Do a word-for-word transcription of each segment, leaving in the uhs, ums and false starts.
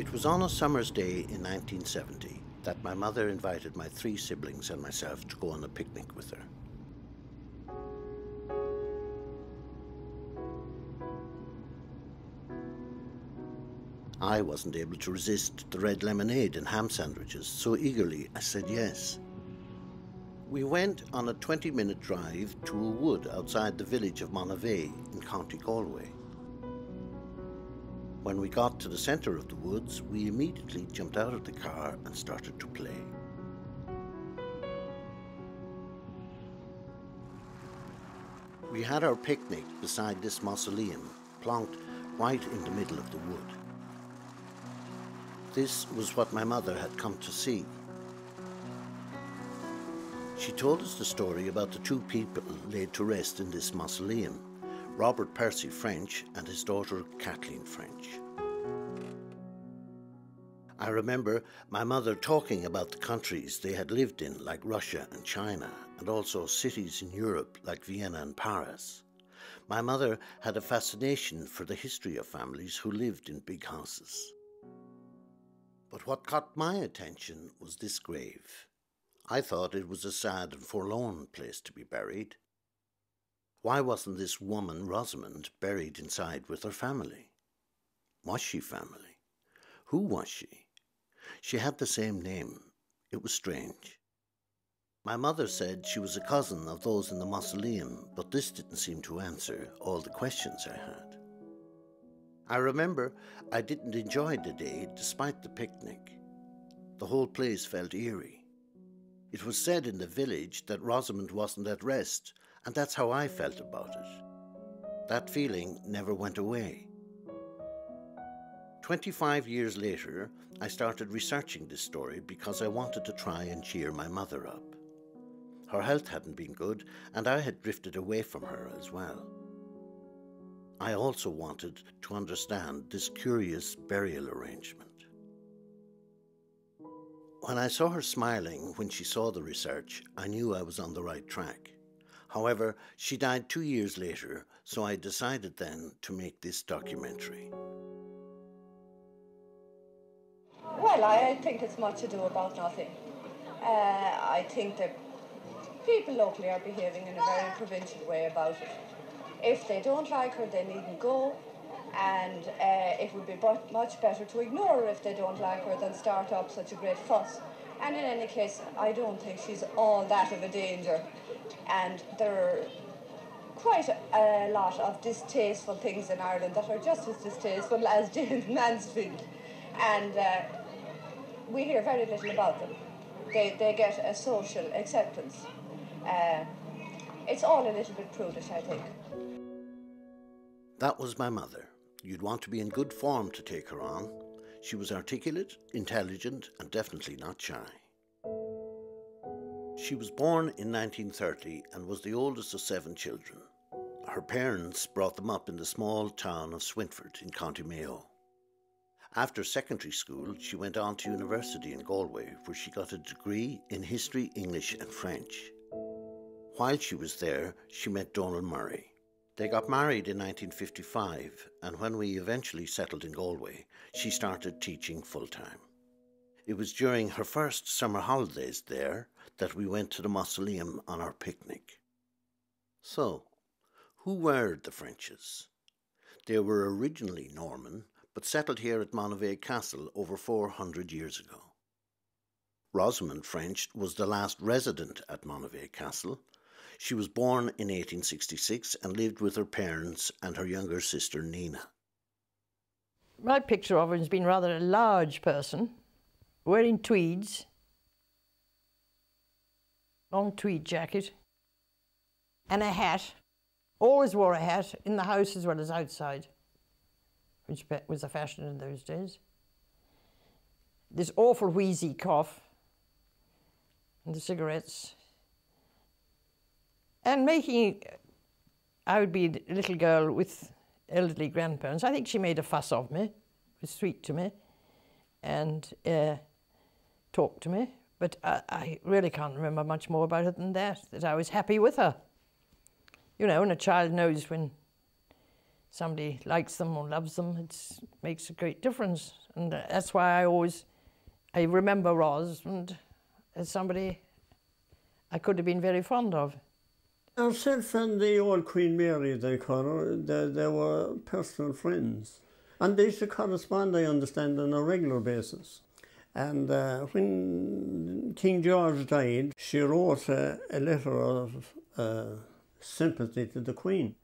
It was on a summer's day in nineteen seventy that my mother invited my three siblings and myself to go on a picnic with her. I wasn't able to resist the red lemonade and ham sandwiches, so eagerly I said yes. We went on a twenty-minute drive to a wood outside the village of Monivea in County Galway. When we got to the centre of the woods, we immediately jumped out of the car and started to play. We had our picnic beside this mausoleum, plonked right in the middle of the wood. This was what my mother had come to see. She told us the story about the two people laid to rest in this mausoleum, Robert Percy French and his daughter Kathleen French. I remember my mother talking about the countries they had lived in, like Russia and China, and also cities in Europe like Vienna and Paris. My mother had a fascination for the history of families who lived in big houses. But what caught my attention was this grave. I thought it was a sad and forlorn place to be buried. Why wasn't this woman, Rosamond, buried inside with her family? Was she family? Who was she? She had the same name. It was strange. My mother said she was a cousin of those in the mausoleum, but this didn't seem to answer all the questions I had. I remember I didn't enjoy the day despite the picnic. The whole place felt eerie. It was said in the village that Rosamond wasn't at rest, and that's how I felt about it. That feeling never went away. Twenty-five years later, I started researching this story because I wanted to try and cheer my mother up. Her health hadn't been good, and I had drifted away from her as well. I also wanted to understand this curious burial arrangement. When I saw her smiling when she saw the research, I knew I was on the right track. However, she died two years later, so I decided then to make this documentary. Well, I think it's much ado about nothing. Uh, I think that people locally are behaving in a very provincial way about it. If they don't like her, they needn't go, and uh, it would be much better to ignore her if they don't like her than start up such a great fuss. And in any case, I don't think she's all that of a danger, and there are quite a lot of distasteful things in Ireland that are just as distasteful as James Mansfield, and uh, we hear very little about them. They, they get a social acceptance. Uh, it's all a little bit prudish, I think. That was my mother. You'd want to be in good form to take her on. She was articulate, intelligent, and definitely not shy. She was born in nineteen thirty and was the oldest of seven children. Her parents brought them up in the small town of Swinford in County Mayo. After secondary school, she went on to university in Galway, where she got a degree in history, English, and French. While she was there, she met Donald Murray. They got married in nineteen fifty-five, and when we eventually settled in Galway, she started teaching full-time. It was during her first summer holidays there that we went to the mausoleum on our picnic. So, who were the Frenches? They were originally Norman, but settled here at Monivea Castle over four hundred years ago. Rosamond French was the last resident at Monivea Castle. She was born in eighteen sixty-six and lived with her parents and her younger sister, Nina. My picture of her has been rather a large person, wearing tweeds, long tweed jacket, and a hat. Always wore a hat, in the house as well as outside, which was the fashion in those days. This awful wheezy cough, and the cigarettes. And making, I would be a little girl with elderly grandparents. I think she made a fuss of me, was sweet to me, and uh, talked to me. But I, I really can't remember much more about her than that, that I was happy with her. You know, and a child knows when somebody likes them or loves them, it makes a great difference. And that's why I always, I remember Ros and as somebody I could have been very fond of. Herself and the old Queen Mary, they call her, they, they were personal friends. And they used to correspond, I understand, on a regular basis. And uh, when King George died, she wrote uh, a letter of uh, sympathy to the Queen.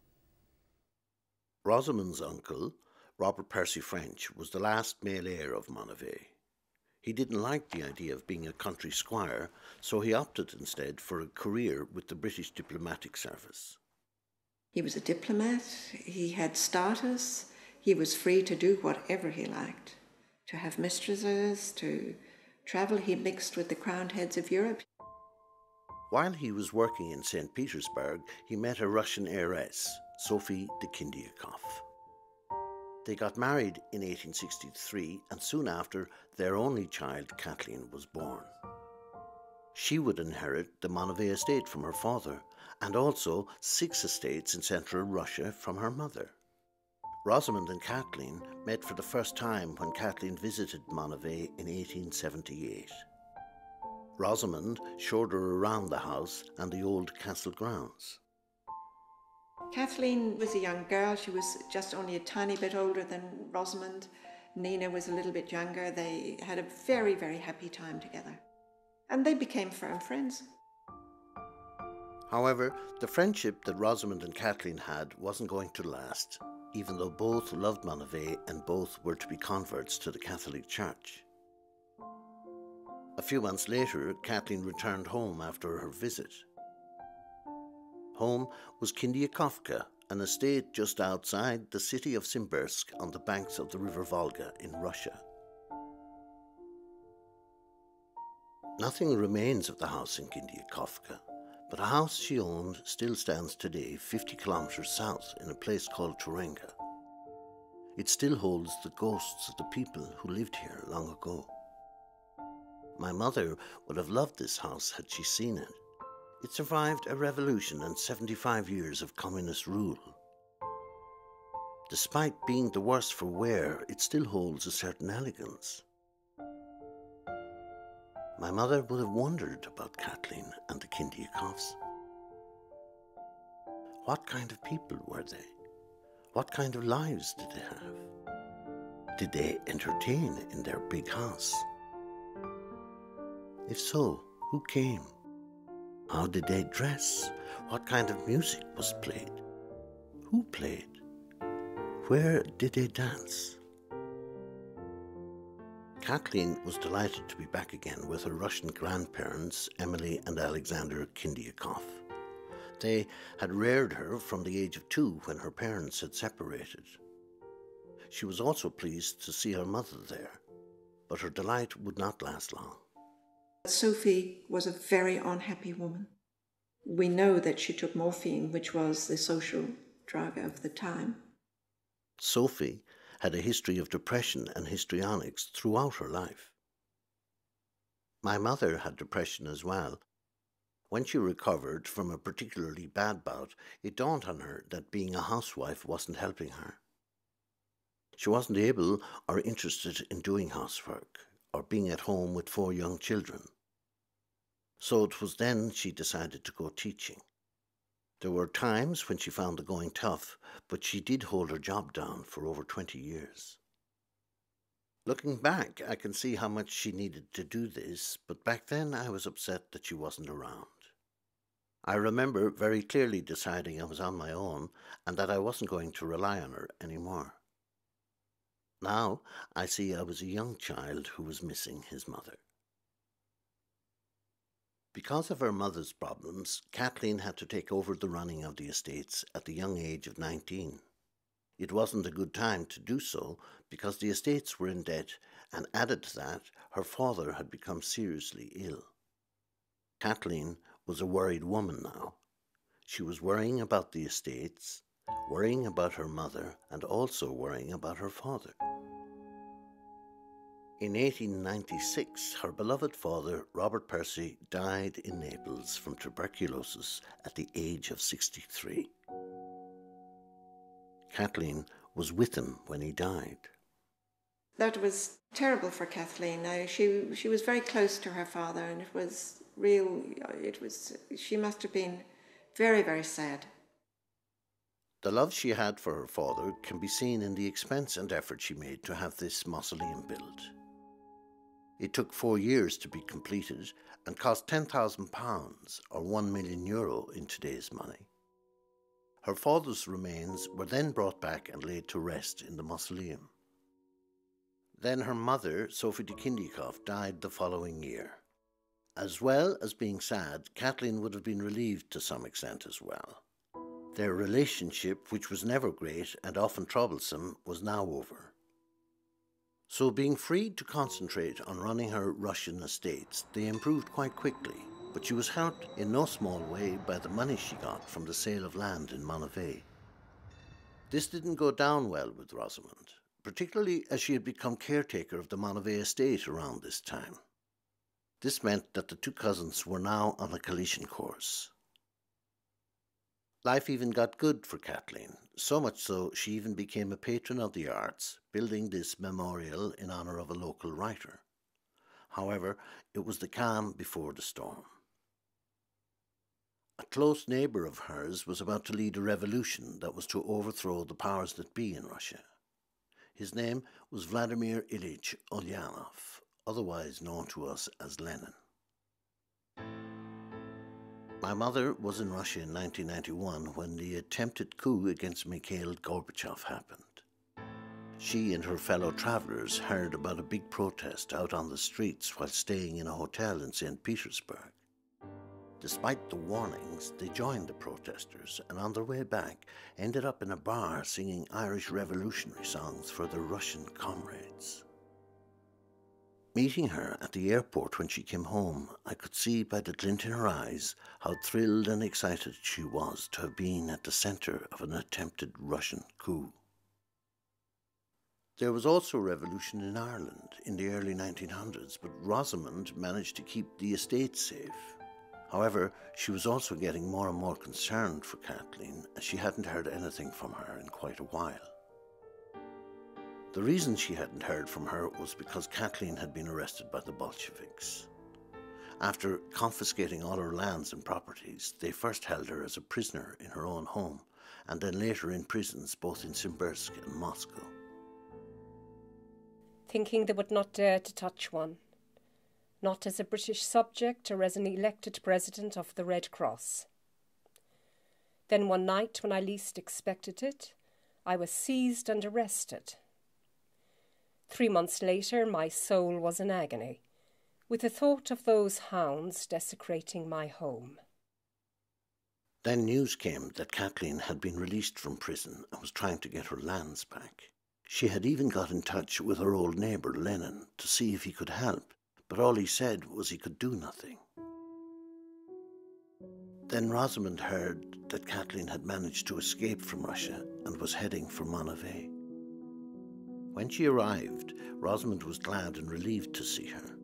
Rosamond's uncle, Robert Percy French, was the last male heir of Monivea. He didn't like the idea of being a country squire, so he opted instead for a career with the British diplomatic service. He was a diplomat, he had status, he was free to do whatever he liked, to have mistresses, to travel. He mixed with the crowned heads of Europe. While he was working in Saint Petersburg, he met a Russian heiress, Sophie de Kindiakov. They got married in eighteen sixty-three, and soon after, their only child, Kathleen, was born. She would inherit the Monivea estate from her father, and also six estates in central Russia from her mother. Rosamond and Kathleen met for the first time when Kathleen visited Monivea in eighteen seventy-eight. Rosamond showed her around the house and the old castle grounds. Kathleen was a young girl. She was just only a tiny bit older than Rosamond. Nina was a little bit younger. They had a very, very happy time together. And they became firm friends. However, the friendship that Rosamond and Kathleen had wasn't going to last, even though both loved Monivea and both were to be converts to the Catholic Church. A few months later, Kathleen returned home after her visit. Home was Kindiakovka, an estate just outside the city of Simbirsk on the banks of the River Volga in Russia. Nothing remains of the house in Kindiakovka, but a house she owned still stands today fifty kilometers south in a place called Turenga. It still holds the ghosts of the people who lived here long ago. My mother would have loved this house had she seen it. It survived a revolution and seventy-five years of communist rule. Despite being the worse for wear, it still holds a certain elegance. My mother would have wondered about Kathleen and the Kindiakovs. What kind of people were they? What kind of lives did they have? Did they entertain in their big house? If so, who came? How did they dress? What kind of music was played? Who played? Where did they dance? Kathleen was delighted to be back again with her Russian grandparents, Emily and Alexander Kindiakov. They had reared her from the age of two when her parents had separated. She was also pleased to see her mother there, but her delight would not last long. Sophie was a very unhappy woman. We know that she took morphine, which was the social drug of the time. Sophie had a history of depression and histrionics throughout her life. My mother had depression as well. When she recovered from a particularly bad bout, it dawned on her that being a housewife wasn't helping her. She wasn't able or interested in doing housework or being at home with four young children. So it was then she decided to go teaching. There were times when she found the going tough, but she did hold her job down for over twenty years. Looking back, I can see how much she needed to do this, but back then I was upset that she wasn't around. I remember very clearly deciding I was on my own and that I wasn't going to rely on her anymore. Now I see I was a young child who was missing his mother. Because of her mother's problems, Kathleen had to take over the running of the estates at the young age of nineteen. It wasn't a good time to do so because the estates were in debt, and added to that, her father had become seriously ill. Kathleen was a worried woman now. She was worrying about the estates, worrying about her mother, and also worrying about her father. In eighteen ninety-six, her beloved father, Robert Percy, died in Naples from tuberculosis at the age of sixty-three. Kathleen was with him when he died. that was terrible for Kathleen. Now, she she was very close to her father, and it was real. It was she must have been very, very sad. The love she had for her father can be seen in the expense and effort she made to have this mausoleum built. It took four years to be completed and cost ten thousand pounds or one million euro in today's money. Her father's remains were then brought back and laid to rest in the mausoleum. Then her mother, Sophie de Kindiakov, died the following year. As well as being sad, Kathleen would have been relieved to some extent as well. Their relationship, which was never great and often troublesome, was now over. So being freed to concentrate on running her Russian estates, they improved quite quickly, but she was helped in no small way by the money she got from the sale of land in Monivea. This didn't go down well with Rosamond, particularly as she had become caretaker of the Monivea estate around this time. This meant that the two cousins were now on a collision course. Life even got good for Kathleen, so much so she even became a patron of the arts, building this memorial in honour of a local writer. However, it was the calm before the storm. A close neighbour of hers was about to lead a revolution that was to overthrow the powers that be in Russia. His name was Vladimir Ilyich Ulyanov, otherwise known to us as Lenin. My mother was in Russia in nineteen ninety-one when the attempted coup against Mikhail Gorbachev happened. She and her fellow travellers heard about a big protest out on the streets while staying in a hotel in Saint Petersburg. Despite the warnings, they joined the protesters and on their way back ended up in a bar singing Irish revolutionary songs for their Russian comrades. Meeting her at the airport when she came home, I could see by the glint in her eyes how thrilled and excited she was to have been at the centre of an attempted Russian coup. There was also a revolution in Ireland in the early nineteen hundreds, but Rosamond managed to keep the estate safe. However, she was also getting more and more concerned for Kathleen, as she hadn't heard anything from her in quite a while. The reason she hadn't heard from her was because Kathleen had been arrested by the Bolsheviks. After confiscating all her lands and properties, they first held her as a prisoner in her own home, and then later in prisons both in Simbirsk and Moscow. Thinking they would not dare to touch one, not as a British subject or as an elected president of the Red Cross. Then one night, when I least expected it, I was seized and arrested. Three months later, my soul was in agony, with the thought of those hounds desecrating my home. Then news came that Kathleen had been released from prison and was trying to get her lands back. She had even got in touch with her old neighbour, Lenin, to see if he could help, but all he said was he could do nothing. Then Rosamond heard that Kathleen had managed to escape from Russia and was heading for Monivea. When she arrived, Rosamond was glad and relieved to see her,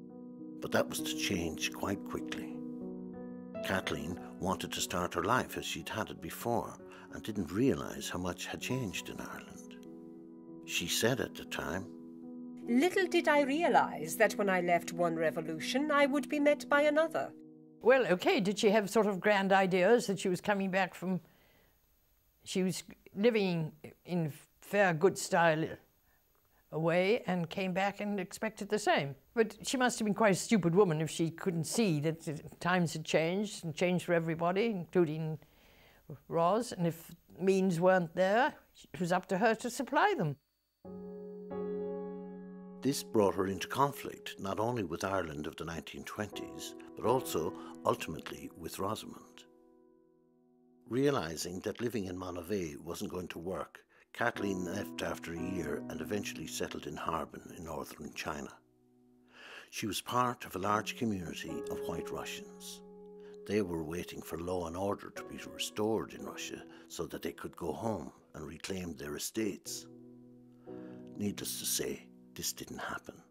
but that was to change quite quickly. Kathleen wanted to start her life as she'd had it before and didn't realise how much had changed in Ireland. She said at the time, "Little did I realise that when I left one revolution, I would be met by another." Well, okay, did she have sort of grand ideas that she was coming back from... She was living in fair good style away and came back and expected the same. But she must have been quite a stupid woman if she couldn't see that times had changed and changed for everybody, including Ros, and if means weren't there, it was up to her to supply them. This brought her into conflict not only with Ireland of the nineteen twenties, but also, ultimately, with Rosamond. Realising that living in Monivea wasn't going to work, Kathleen left after a year and eventually settled in Harbin in northern China. She was part of a large community of White Russians. They were waiting for law and order to be restored in Russia so that they could go home and reclaim their estates. Needless to say, this didn't happen.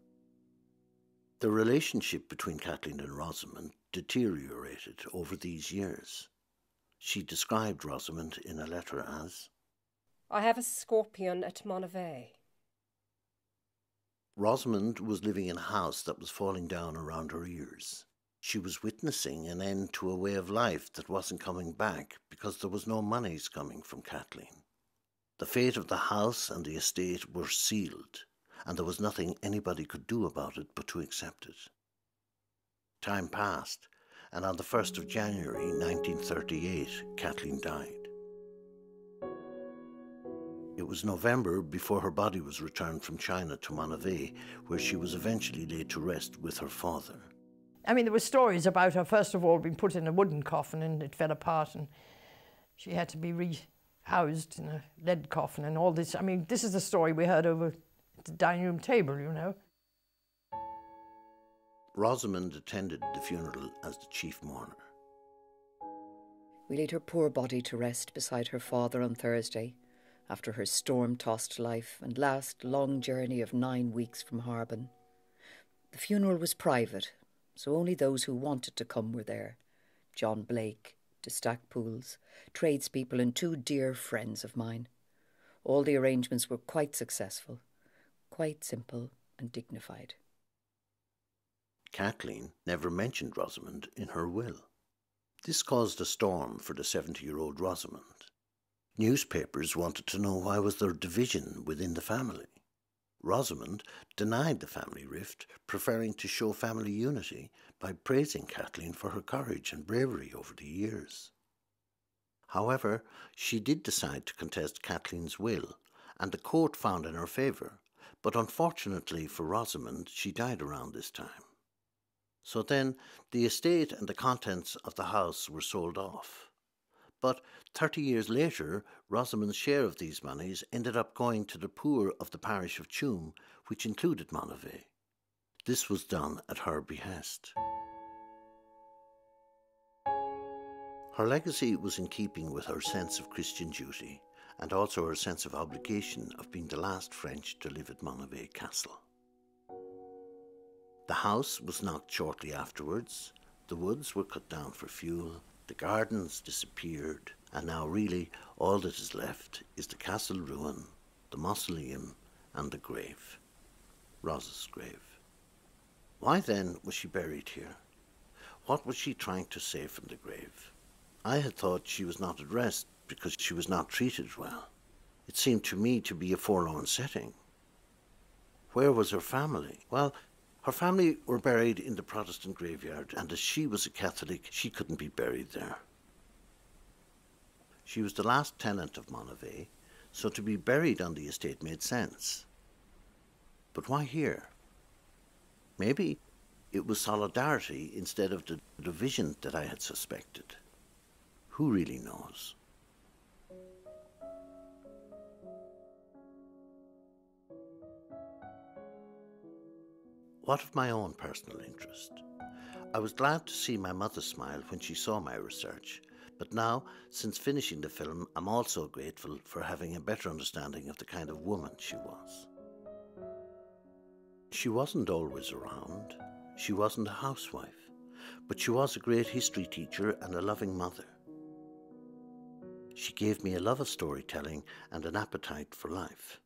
The relationship between Kathleen and Rosamond deteriorated over these years. She described Rosamond in a letter as, "I have a scorpion at Monivea." Rosamond was living in a house that was falling down around her ears. She was witnessing an end to a way of life that wasn't coming back because there was no monies coming from Kathleen. The fate of the house and the estate were sealed, and there was nothing anybody could do about it but to accept it. Time passed, and on the first of January nineteen thirty-eight, Kathleen died. It was November before her body was returned from China to Monivea, where she was eventually laid to rest with her father. I mean, there were stories about her, first of all, being put in a wooden coffin and it fell apart and she had to be rehoused in a lead coffin and all this. I mean, this is the story we heard over at the dining room table, you know. Rosamond attended the funeral as the chief mourner. We laid her poor body to rest beside her father on Thursday, after her storm-tossed life and last long journey of nine weeks from Harbin. The funeral was private, so only those who wanted to come were there. John Blake, de Stackpools, tradespeople and two dear friends of mine. All the arrangements were quite successful, quite simple and dignified. Kathleen never mentioned Rosamond in her will. This caused a storm for the seventy-year-old Rosamond. Newspapers wanted to know why was there division within the family. Rosamond denied the family rift, preferring to show family unity by praising Kathleen for her courage and bravery over the years. However, she did decide to contest Kathleen's will, and the court found in her favour, but unfortunately for Rosamond, she died around this time. So then, the estate and the contents of the house were sold off. But thirty years later, Rosamond's share of these monies ended up going to the poor of the parish of Toome, which included Monivea. This was done at her behest. Her legacy was in keeping with her sense of Christian duty, and also her sense of obligation of being the last French to live at Monivea Castle. The house was knocked shortly afterwards, the woods were cut down for fuel, the gardens disappeared, and now really all that is left is the castle ruin, the mausoleum and the grave, Rosa's grave. Why then was she buried here? What was she trying to say from the grave? I had thought she was not at rest because she was not treated well. It seemed to me to be a forlorn setting. Where was her family? Well, her family were buried in the Protestant graveyard, and as she was a Catholic, she couldn't be buried there. She was the last tenant of Monivea, so to be buried on the estate made sense. But why here? Maybe it was solidarity instead of the division that I had suspected. Who really knows? What of my own personal interest? I was glad to see my mother smile when she saw my research, but now, since finishing the film, I'm also grateful for having a better understanding of the kind of woman she was. She wasn't always around, she wasn't a housewife, but she was a great history teacher and a loving mother. She gave me a love of storytelling and an appetite for life.